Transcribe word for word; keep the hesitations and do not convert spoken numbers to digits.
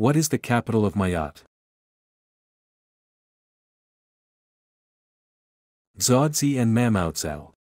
What is the capital of Mayotte? Dzaoudzi and Mamoutzal.